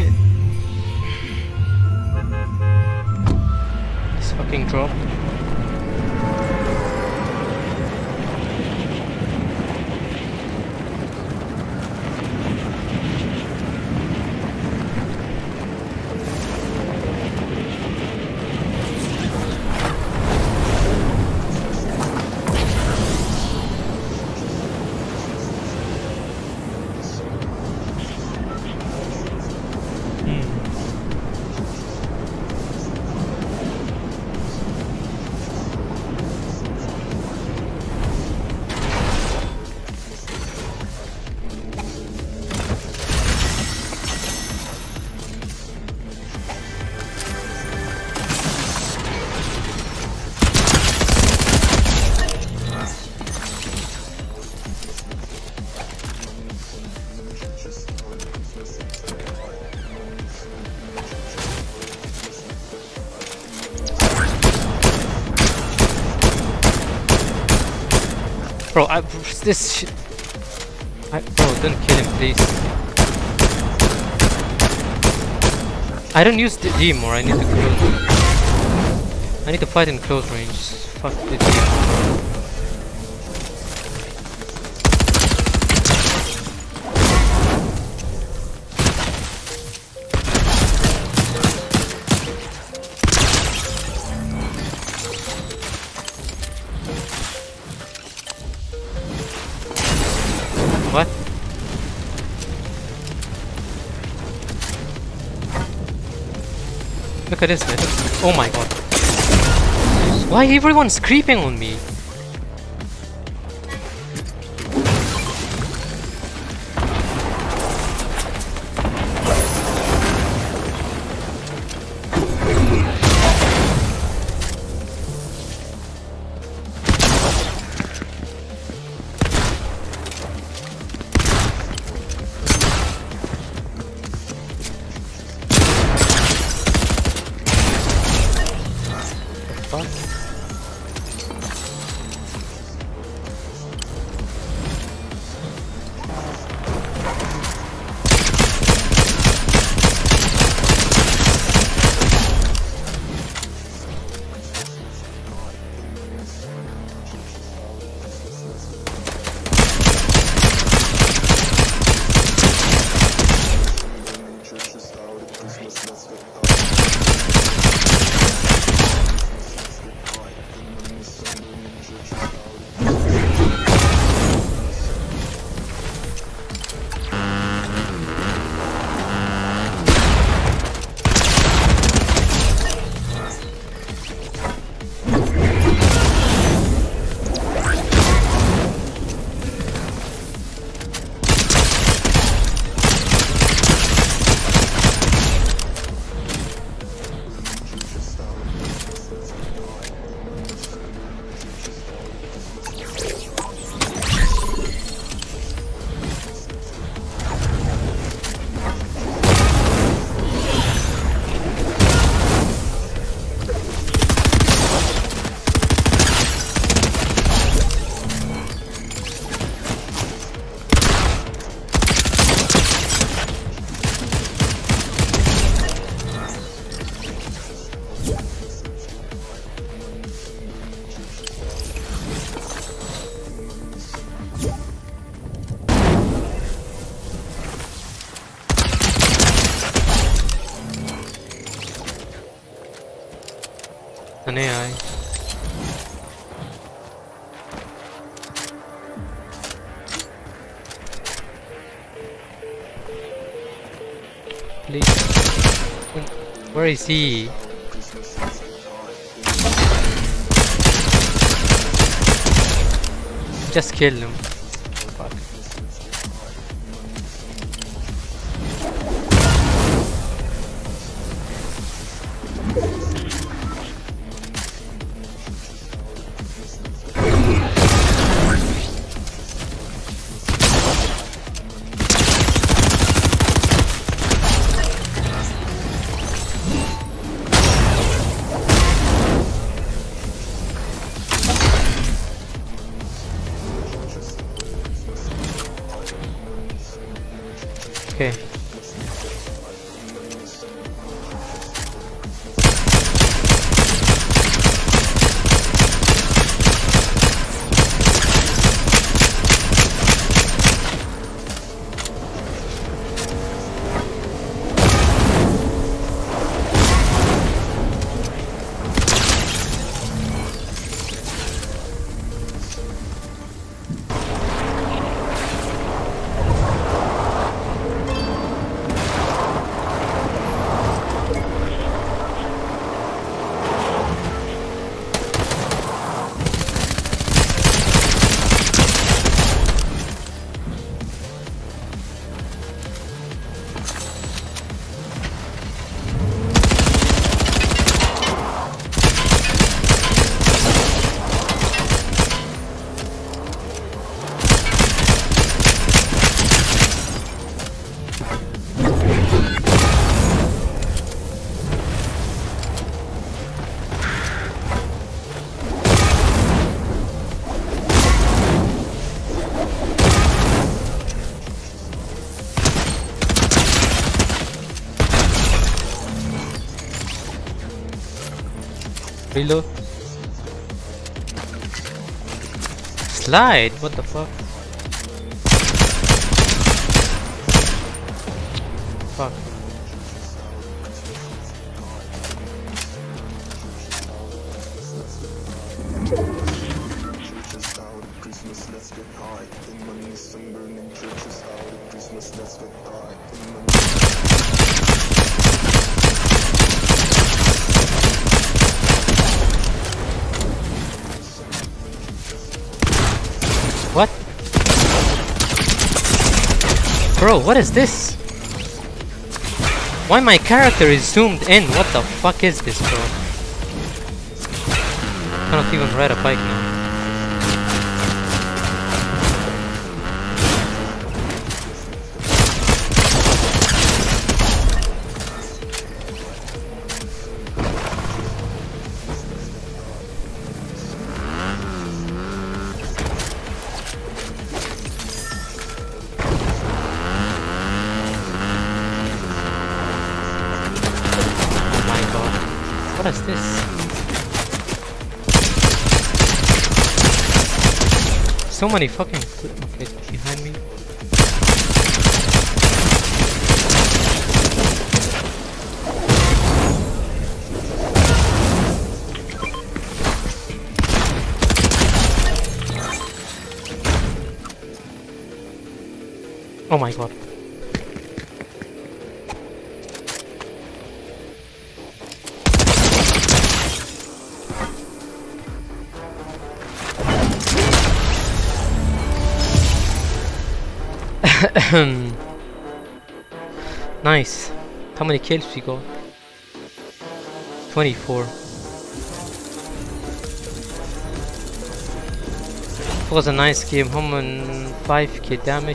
it. This fucking drop. Bro, this shit. Bro, don't kill him, please. I don't use the D more. I need to close. I need to fight in close range. Fuck the D. What? Look at this, man. Oh my god. Why everyone's creeping on me? An AI. Please. Where is he? Just kill him. Fuck. reload. Slide? What the fuck? Fuck. What? Bro, what is this? Why my character is zoomed in? What the fuck is this, bro? I cannot even ride a bike now. What is this? So many fucking clips behind me. Oh my god. Nice. How many kills we got? 24. It was a nice game. Home and 5k damage.